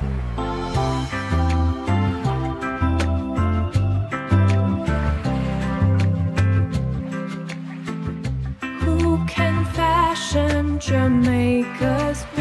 Who can fashion Jamaica's